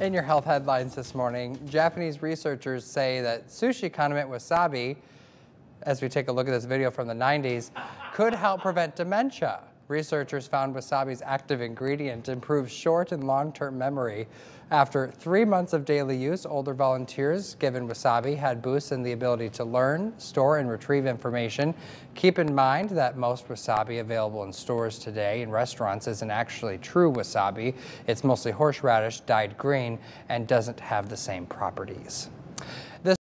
In your health headlines this morning, Japanese researchers say that sushi condiment wasabi, as we take a look at this video from the 90s, could help prevent dementia. Researchers found wasabi's active ingredient improves short and long-term memory. After 3 months of daily use, older volunteers given wasabi had boosts in the ability to learn, store, and retrieve information. Keep in mind that most wasabi available in stores today and restaurants isn't actually true wasabi. It's mostly horseradish dyed green and doesn't have the same properties.